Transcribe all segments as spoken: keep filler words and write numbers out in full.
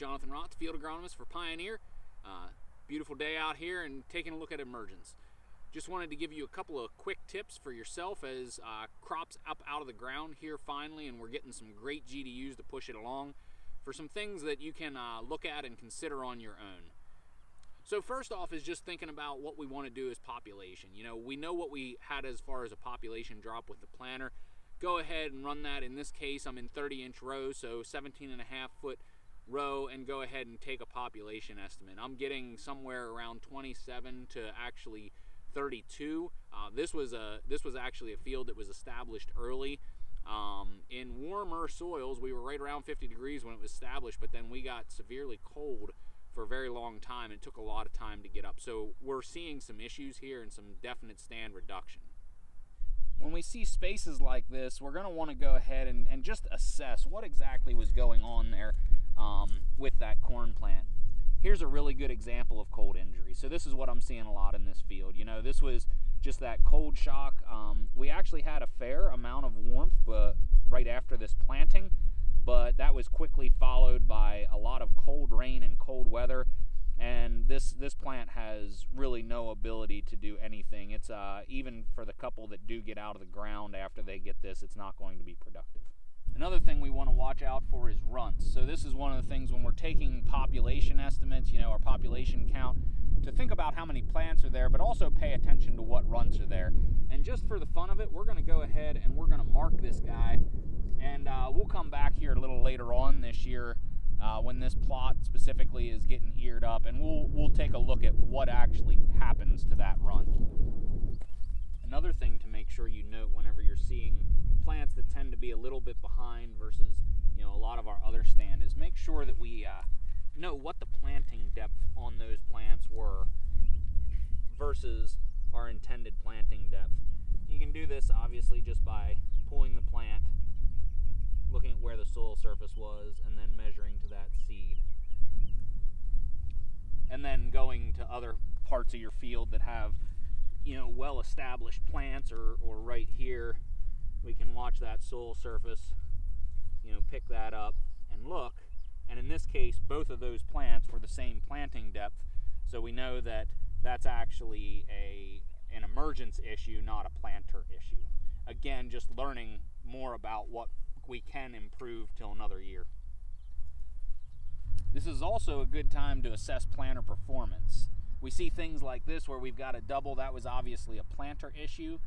Jonathan Rotz, field agronomist for Pioneer. Uh, beautiful day out here and taking a look at emergence. Just wanted to give you a couple of quick tips for yourself as uh, crops up out of the ground here finally, and we're getting some great G D Us to push it along, for some things that you can uh, look at and consider on your own. So first off is just thinking about what we want to do as population. You know, we know what we had as far as a population drop with the planter. Go ahead and run that. In this case, I'm in thirty inch rows, so seventeen and a half foot row, and go ahead and take a population estimate. I'm getting somewhere around twenty-seven to actually thirty-two. Uh, this was a this was actually a field that was established early. Um, in warmer soils, we were right around fifty degrees when it was established, but then we got severely cold for a very long time. It took a lot of time to get up. So we're seeing some issues here and some definite stand reduction. When we see spaces like this, we're going to want to go ahead and, and just assess what exactly was going on there um, with that corn plant. Here's a really good example of cold injury. So this is what I'm seeing a lot in this field. You know, this was just that cold shock. Um, we actually had a fair amount of warmth but right after this planting, but that was quickly followed by a lot of cold rain and cold weather. And this, this plant has really no ability to do anything. It's uh, even for the couple that do get out of the ground after they get this, it's not going to be productive. Another thing we want to watch out for is runts. So this is one of the things when we're taking population estimates, you know, our population count, to think about how many plants are there, but also pay attention to what runts are there. And just for the fun of it, we're going to go ahead and we're going to mark this guy. And uh, we'll come back here a little later on this year uh, when this plot specifically is getting eared up, and we'll, we'll take a look at what actually happens to that runt. Another thing to make sure you note whenever you're seeing plants that tend to be a little bit behind versus, you know, a lot of our other stand is make sure that we uh, know what the planting depth on those plants were versus our intended planting depth. You can do this obviously just by pulling the plant, looking at where the soil surface was, and then measuring to that seed, and then going to other parts of your field that have, you know, well-established plants, or, or right here we can watch that soil surface, you know, pick that up and look. And in this case, both of those plants were the same planting depth, so we know that that's actually a an emergence issue, not a planter issue. Again, just learning more about what we can improve till another year. This is also a good time to assess planter performance. We see things like this where we've got a double. That was obviously a planter issue.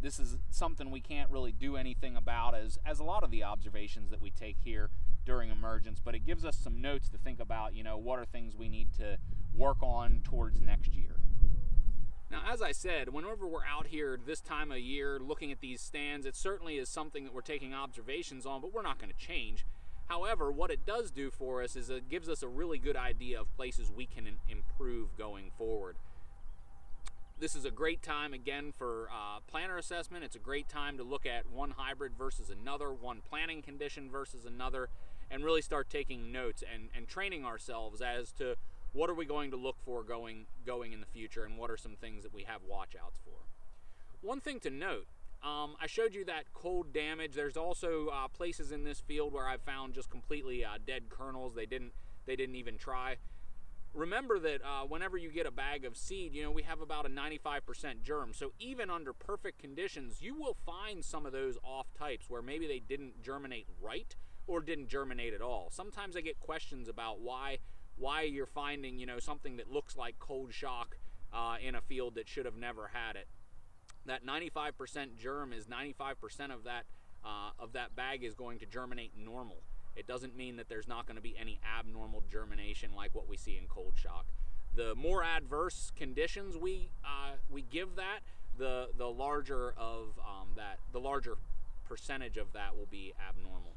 This is something we can't really do anything about, as, as a lot of the observations that we take here during emergence, but it gives us some notes to think about, you know, what are things we need to work on towards next year. Now, as I said, whenever we're out here this time of year looking at these stands, it certainly is something that we're taking observations on, but we're not going to change. However, what it does do for us is it gives us a really good idea of places we can improve going forward. This is a great time, again, for uh, planter assessment. It's a great time to look at one hybrid versus another, one planting condition versus another, and really start taking notes and, and training ourselves as to what are we going to look for going, going in the future, and what are some things that we have watch outs for. One thing to note, um, I showed you that cold damage. There's also uh, places in this field where I found just completely uh, dead kernels. They didn't, they didn't even try. Remember that uh, whenever you get a bag of seed, you know, we have about a ninety-five percent germ. So even under perfect conditions, you will find some of those off types where maybe they didn't germinate right or didn't germinate at all. Sometimes I get questions about why, why you're finding, you know, something that looks like cold shock uh, in a field that should have never had it. That ninety-five percent germ is ninety-five percent of that, uh, of that bag is going to germinate normal. It doesn't mean that there's not going to be any abnormal germination like what we see in cold shock. The more adverse conditions we uh, we give that, the the larger of um, that, the larger percentage of that will be abnormal.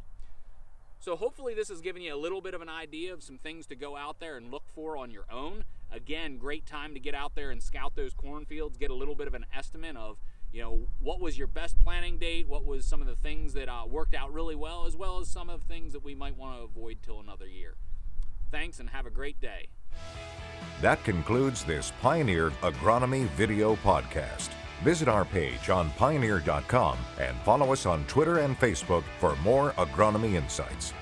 So hopefully this has given you a little bit of an idea of some things to go out there and look for on your own. Again, great time to get out there and scout those cornfields, get a little bit of an estimate of, you know, what was your best planting date, what was some of the things that uh, worked out really well, as well as some of the things that we might want to avoid till another year. Thanks, and have a great day. That concludes this Pioneer Agronomy video podcast. Visit our page on pioneer dot com and follow us on Twitter and Facebook for more agronomy insights.